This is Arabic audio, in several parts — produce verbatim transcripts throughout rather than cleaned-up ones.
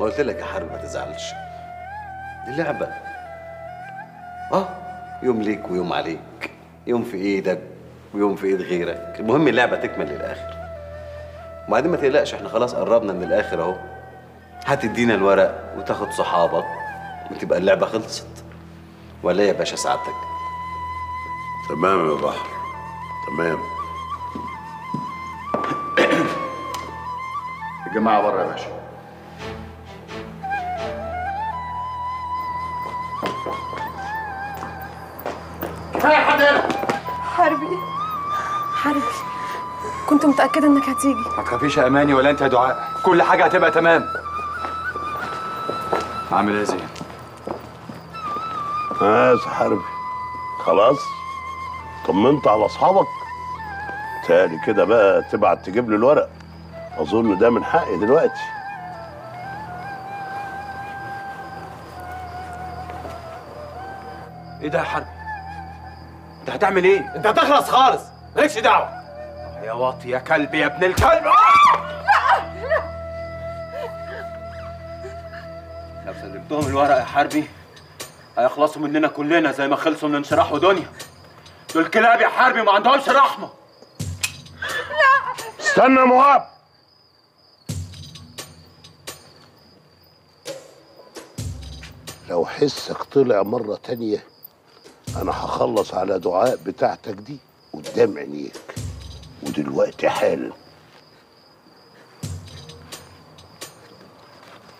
ما قلت لك يا حرب ما تزعلش، دي لعبه. اه يوم ليك ويوم عليك، يوم في ايدك ويوم في ايد غيرك، المهم اللعبه تكمل للاخر. وبعدين ما تقلقش، احنا خلاص قربنا من الاخر اهو. هتدينا الورق وتاخد صحابك وتبقى اللعبه خلصت، ولا يا باشا سعادتك؟ تمام يا بحر، تمام. الجماعه بره يا باشا. كفايه حضرتك. حربي حربي كنت متاكده انك هتيجي. ما تخافيش يا اماني ولا انت يا دعاء، كل حاجه هتبقى تمام. عامل ايه يا زين؟ اه يا حربي خلاص طمنت على اصحابك، تالي كده بقى تبعت تجيب لي الورق، اظن ده من حقي دلوقتي. ايه ده يا حربي؟ انت هتعمل ايه؟ انت هتخلص خالص، مالكش دعوه. يا واطي يا كلب يا ابن الكلب. لا لا، لو سلمتهم الورق يا حربي هيخلصوا مننا كلنا زي ما خلصوا من انشراح ودنيا. دول كلاب يا حربي ما عندهمش رحمه. لا استنى يا مهاب. لو حسك طلع مره تانيه انا هخلص على دعاء بتاعتك دي قدام عينيك ودلوقتي حالا.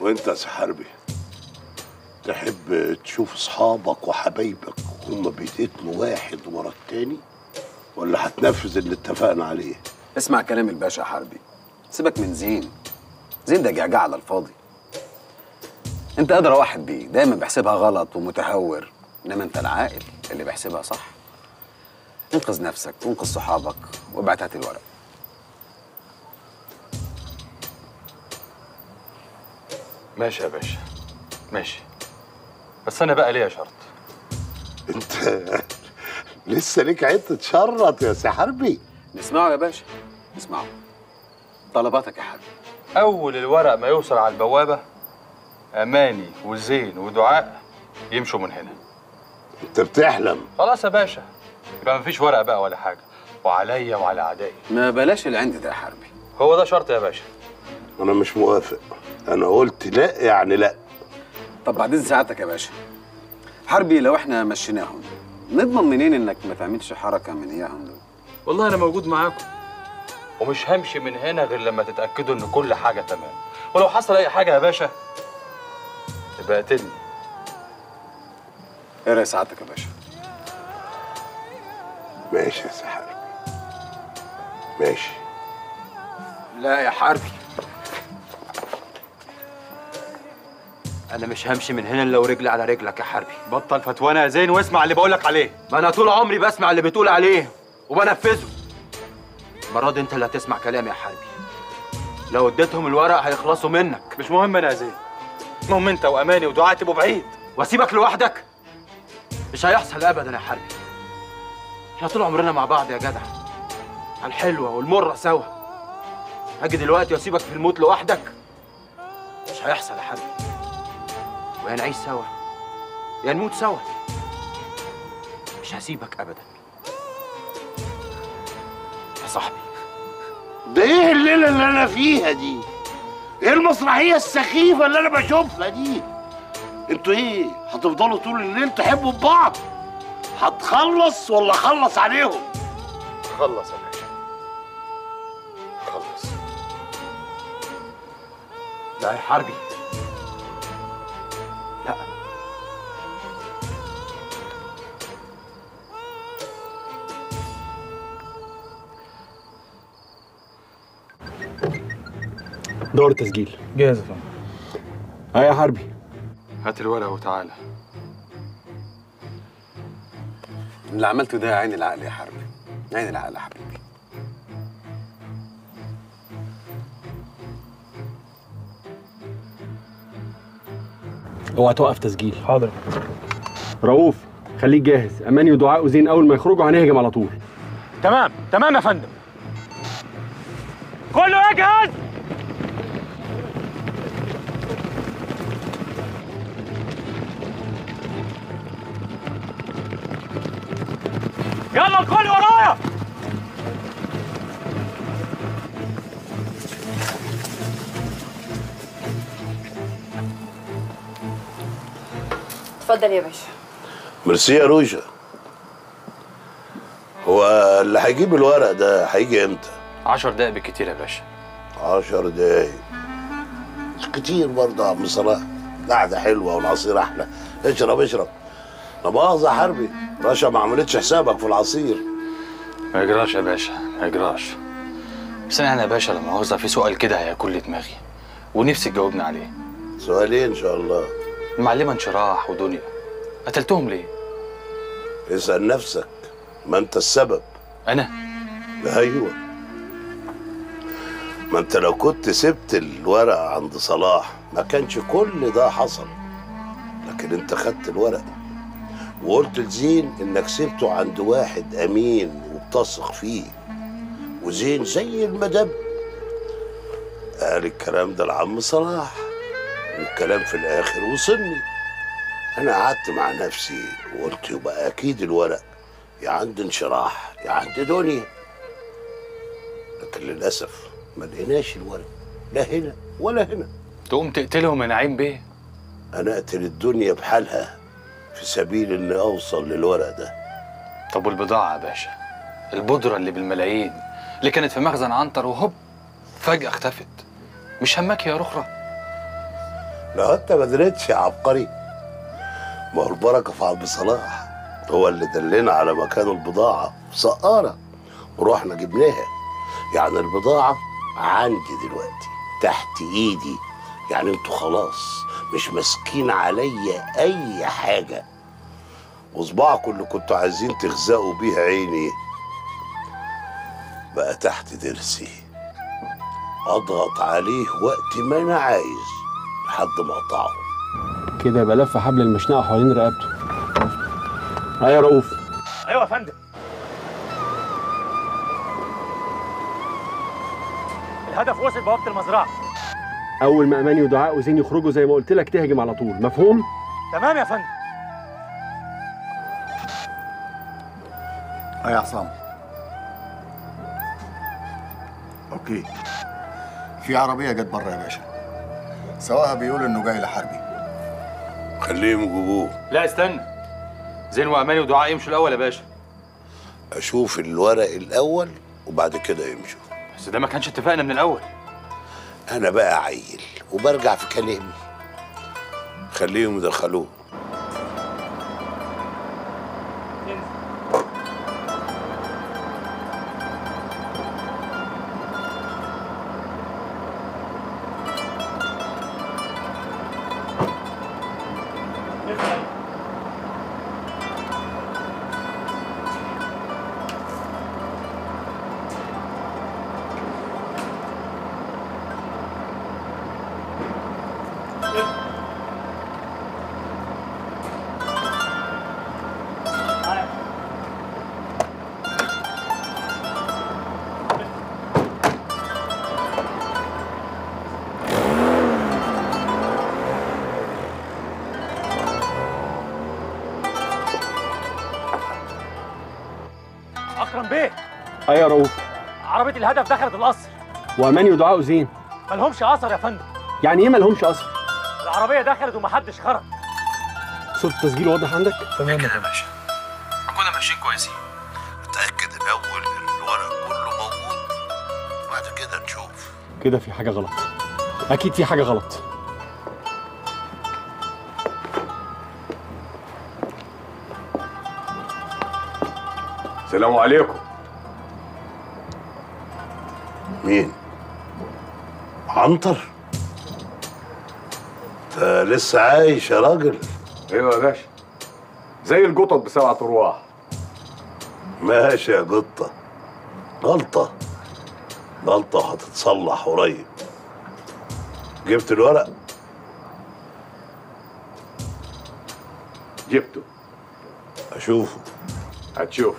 وانت يا سي حربي تحب تشوف اصحابك وحبايبك هما بيتقتلوا واحد ورا التاني، ولا هتنفذ اللي اتفقنا عليه؟ اسمع كلام الباشا يا حربي، سيبك من زين. زين ده جعجع على الفاضي. انت ادرى واحد بيه، دايما بيحسبها غلط ومتهور، انما انت العاقل اللي بيحسبها صح. انقذ نفسك وانقذ صحابك وابعت هات الورق. ماشي يا باشا ماشي، بس انا بقى ليا شرط. انت لسه ليك عيب تتشرط يا سي حربي؟ نسمعه يا باشا نسمعه. طلباتك يا حربي. اول الورق ما يوصل على البوابه اماني وزين ودعاء يمشوا من هنا. انت بتحلم. خلاص يا باشا يبقى مفيش ورق بقى ولا حاجه، وعليا وعلى اعدائي. ما بلاش العند ده يا حربي. هو ده شرط يا باشا. انا مش موافق، انا قلت لا يعني لا. طب بعدين ساعتك يا باشا حربي، لو احنا مشيناهم نضمن منين انك ما تعملش حركه من اياهم دول؟ والله انا موجود معاكم ومش همشي من هنا غير لما تتاكدوا ان كل حاجه تمام، ولو حصل اي حاجه يا باشا تبقى قتلني. ايه راي سعادتك يا باشا؟ ماشي يا سي حربي ماشي. لا يا حربي انا مش همشي من هنا لو رجلي على رجلك يا حربي. بطل فتوانه يا زين واسمع اللي بقولك عليه. ما انا طول عمري بسمع اللي بتقول عليه وبنفذه. المره دي انت اللي هتسمع كلامي يا حربي. لو اديتهم الورق هيخلصوا منك. مش مهم انا يا زين، المهم انت واماني ودعاء تبقوا بعيد واسيبك لوحدك. مش هيحصل ابدا يا حربي، احنا طول عمرنا مع بعض يا جدع، على الحلوه والمره سوا. هاجي دلوقتي واسيبك في الموت لوحدك؟ مش هيحصل يا حربي. ويا نعيش سوا يا نموت سوا، مش هسيبك ابدا يا صاحبي. ده ايه الليله اللي انا فيها دي؟ ايه المسرحيه السخيفه اللي انا بشوفها دي؟ انتوا ايه هتفضلوا طول الليل تحبوا ببعض؟ هتخلص ولا اخلص عليهم؟ خلص يا باشا خلص. لا يا حربي لا. دور تسجيل جاهز يا فندم. ها يا حربي هات الورقة وتعالى. اللي عملته ده عين العقل يا حربي، عين العقل يا حبيبي. اوعى توقف تسجيل. حاضر. رؤوف خليك جاهز، اماني ودعاء وزين اول ما يخرجوا هنهجم على طول. تمام تمام يا فندم. كله يجهز. يلا الكل ورايا. اتفضل يا باشا. ميرسي يا روجا. هو اللي هيجيب الورق ده هيجي امتى؟ عشر دقايق بالكتير يا باشا. عشر دقايق كتير برضه يا عم صلاح. قعده حلوه والعصير احلى. اشرب اشرب. لا مؤاخذه حربي، رشا ما عملتش حسابك في العصير. ما يجراش يا باشا، ما يجراش. بس انا يا باشا لا مؤاخذه في سؤال كده هياكل دماغي ونفسي تجاوبني عليه. سؤالين ان شاء الله. المعلمه انشراح ودنيا قتلتهم ليه؟ اسأل نفسك، ما انت السبب. انا؟ ايوه. ما انت لو كنت سبت الورقه عند صلاح ما كانش كل ده حصل. لكن انت خدت الورق وقلت لزين انك سبته عند واحد امين وبتثق فيه، وزين زي المدب قال الكلام ده لعم صلاح، والكلام في الاخر وصلني. انا قعدت مع نفسي وقلت يبقى اكيد الورق يا عند انشراح يا عند دنيا. لكن للاسف ما لقيناش الورق، لا هنا ولا هنا. تقوم تقتلهم يا نعيم بيه؟ انا اقتل الدنيا بحالها في سبيل اني اوصل للورق ده. طب والبضاعه يا باشا؟ البودره اللي بالملايين اللي كانت في مخزن عنتر وهوب فجاه اختفت. مش همك يا رخره؟ لا انت ما دريتش يا عبقري. ما هو البركه في عم صلاح، هو اللي دلنا على مكان البضاعه في سقاره ورحنا جبناها. يعني البضاعه عندي دلوقتي تحت ايدي، يعني انتوا خلاص مش ماسكين عليا اي حاجه. وصباعكم اللي كنتوا عايزين تغزقوا بيها عيني بقى تحت ضرسي، اضغط عليه وقت ما انا عايز لحد ما اقطعه كده. يبقى لف حبل المشنقه حوالين رقبته. ايوه يا رؤوف. ايوه يا فندم. الهدف وصل بوابه المزرعه. أول ما أماني ودعاء وزين يخرجوا زي ما قلت لك تهجم على طول، مفهوم؟ تمام يا فندم. أه يا عصام. أوكي. في عربية جت بره يا باشا. سواقها بيقول إنه جاي لحربي. خليهم يجيبوه. لا استنى. زين وأماني ودعاء يمشوا الأول يا باشا. أشوف الورق الأول وبعد كده يمشوا. بس ده ما كانش اتفقنا من الأول. أنا بقى عيل وبرجع في كلامي. خليهم يدخلوه. ايه يا رؤوف؟ عربية الهدف دخلت القصر. واماني ودعاء وزين مالهمش اثر يا فندم. يعني ايه مالهمش اثر؟ العربية دخلت ومحدش خرج. صوت التسجيل واضح عندك؟ تمام كده يا باشا. كنا ماشيين كويسين. اتأكد الأول إن الورق كله موجود وبعد كده نشوف. كده في حاجة غلط. أكيد في حاجة غلط. السلام عليكم. مين؟ عنتر؟ انت لسه عايش يا راجل؟ ايوه يا باشا، زي القطط بسبعة ارواح. ماشي يا قطة. غلطة غلطة وهتتصلح قريب. جبت الورق؟ جبته. اشوفه. هتشوفه.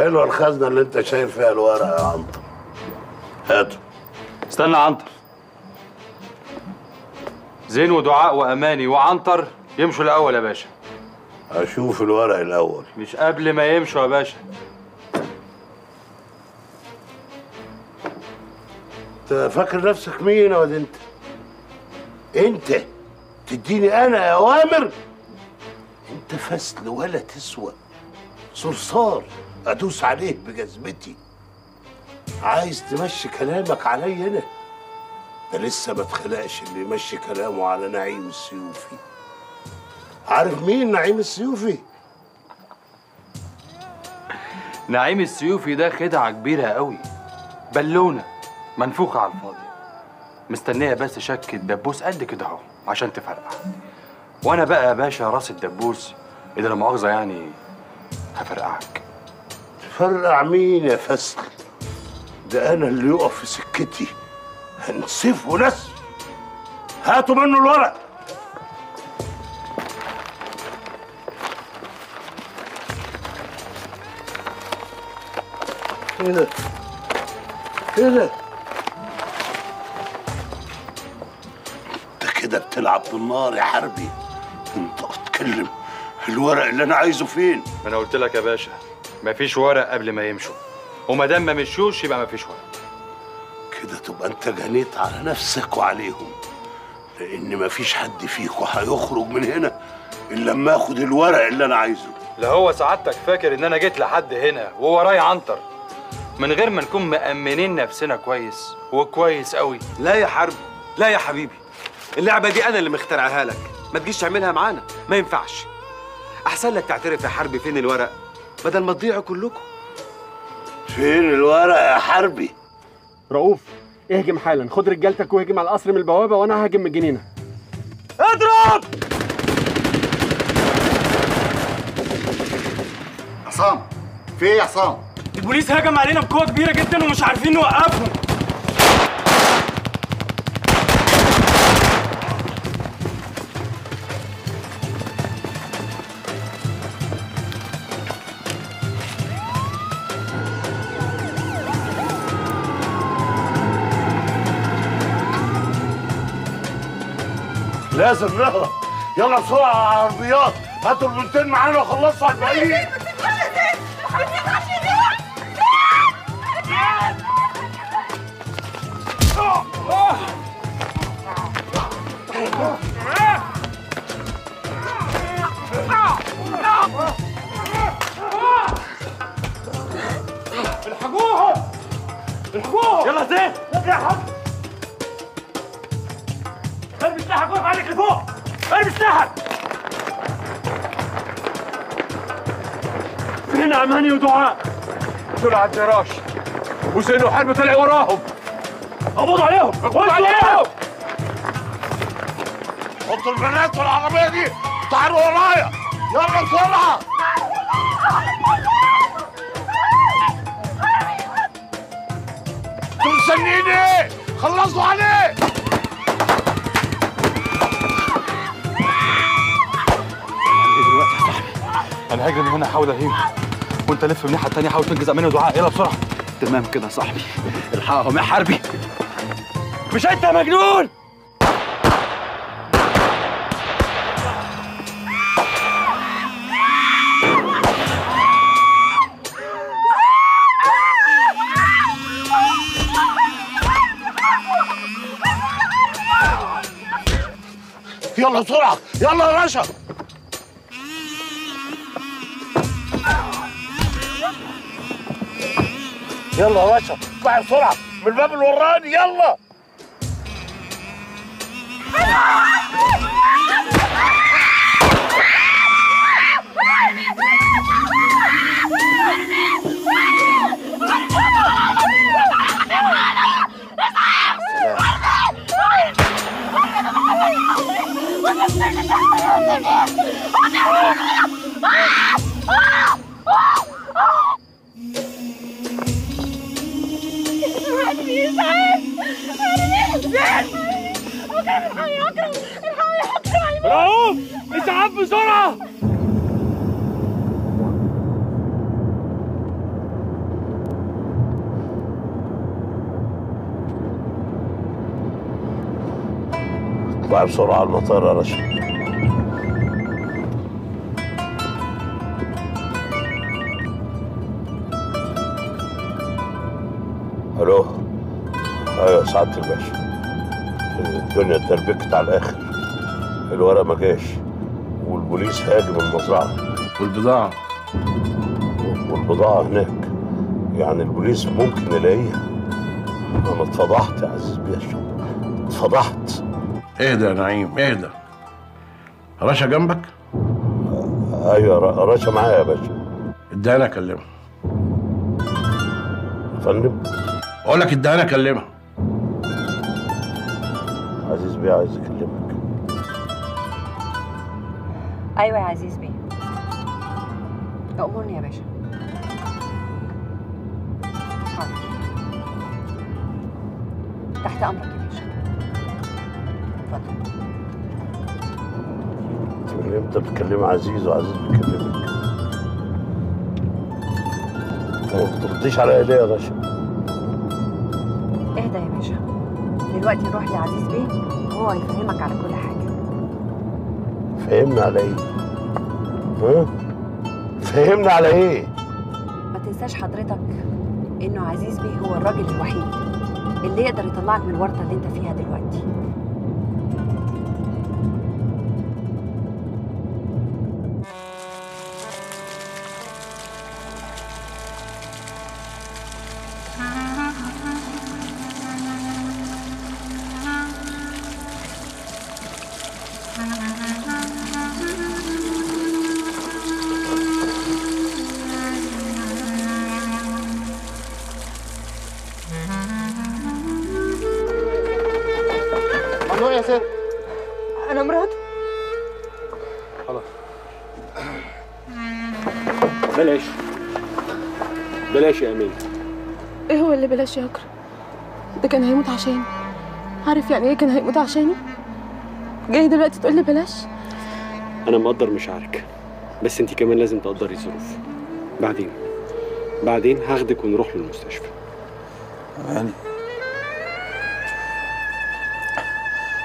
حلوه الخزنه اللي انت شايل فيها الورق يا عنتر. هاتوا. استنى عنتر. زين ودعاء واماني وعنتر يمشوا الاول يا باشا. اشوف الورق الاول. مش قبل ما يمشوا يا باشا. انت فاكر نفسك مين يا واد؟ انت انت تديني انا اوامر؟ انت فسل ولا تسوى، صرصار ادوس عليه بجزمتي. عايز تمشي كلامك عليا انا؟ ده لسه ما اتخلقش اللي يمشي كلامه على نعيم السيوفي. عارف مين نعيم السيوفي؟ نعيم السيوفي ده خدعه كبيره قوي، بالونه منفوخه على الفاضي، مستنيه بس شكه دبوس قد كده اهو عشان تفرقع. وانا بقى يا باشا راس الدبوس اذا لا مؤاخذه يعني هفرقعك. تفرقع مين يا فسخ؟ ده انا اللي يقف في سكتي هنسفه نسف. هاتوا منه الورق. ايه ده؟ ايه ده؟ انت كده بتلعب بالنار يا حربي. انت اتكلم، الورق اللي انا عايزه فين؟ ما انا قلت لك يا باشا مفيش ورق قبل ما يمشوا، وما دام ما مشوش يبقى مفيش ورق. كده تبقى انت جنيت على نفسك وعليهم، لان مفيش حد فيكوا هيخرج من هنا الا لما اخد الورق اللي انا عايزه. لا هو سعادتك فاكر ان انا جيت لحد هنا وورايا عنتر من غير ما نكون مأمنين نفسنا كويس وكويس قوي؟ لا يا حرب، لا يا حبيبي، اللعبه دي انا اللي مخترعها لك، ما تجيش تعملها معانا، ما ينفعش. احسن لك تعترف يا حربي فين الورق بدل ما تضيعوا كلكم. فين الورق يا حربي؟ رؤوف اهجم حالا، خد رجالتك واهجم على القصر من البوابه وانا ههجم من الجنينه. اضرب! عصام، في ايه يا عصام؟ البوليس هجم علينا بقوه كبيره جدا ومش عارفين نوقفهم. لازم نهرب، يلا بسرعه على العربيات، هاتوا البنتين معانا وخلصوا على الباقيين. الحقوهم الحقوهم يلا زين، يا حاج ارمي سلاحك عليك لفوق، ارمي سلاحك. فين اماني ودعاء؟ دول على الجراش وزين وحرب طلع وراهم. اقبض عليهم، اقبض عليهم. حطوا البنات والعربيه دي، تعالوا ورايا، يلا بسرعه. انتوا مستنيين ايه؟ خلصوا عليه. أنا هجري من هنا أحاول أهينه، وأنت لف من الناحية التانية حاول تنجز أماني ودعاء، يلا بسرعة. تمام كده يا صاحبي، الحقهم يا حربي. مش أنت مجنون؟ يلا بسرعة، يلا يا رشا. يلا يا باشا اطلع بسرعه من الباب اللي وراني، يلا. رؤوف اسعاف بسرعة. أربعة بسرعة على المطار يا رشا. الو، ايوه سعادة الباشا، الدنيا اتدربكت على الاخر، الورق ما جاش والبوليس هاجم المزرعة والبضاعة والبضاعة هناك، يعني البوليس ممكن نلاقيها. انا اتفضحت يا عزيز باشا، اتفضحت. اهدى يا نعيم اهدى. رشا جنبك؟ ايوه رشا معايا يا باشا. اديها اكلمها يا فندم. اقول لك اديها اكلمها. عزيز بيه عايز يكلمك. ايوه يا عزيز بيه، امرني يا باشا. حاضر، تحت امرك يا باشا. اتفضل. من امتى بتكلم عزيز وعزيز بيكلمك؟ ما ترديش على ايديا يا باشا. اهدى يا باشا، دلوقتي روح لعزيز بيه وهو هيفهمك على كل حاجه. فهمنا على ايه؟ ها؟ فهمنا على ايه؟ ما تنساش حضرتك انه عزيز بيه هو الراجل الوحيد اللي يقدر يطلعك من الورطه اللي انت فيها دلوقتي. بلاش بلاش يا أمين. إيه هو اللي بلاش يا أكرم؟ ده كان هيموت عشاني. عارف يعني إيه كان هيموت عشاني؟ جاي دلوقتي تقول لي بلاش؟ أنا مقدر مشاعرك، بس أنت كمان لازم تقدري الظروف. بعدين بعدين هاخدك ونروح للمستشفى. يعني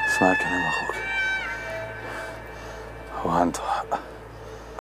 اسمع كلام أخوك، هو عنده حق.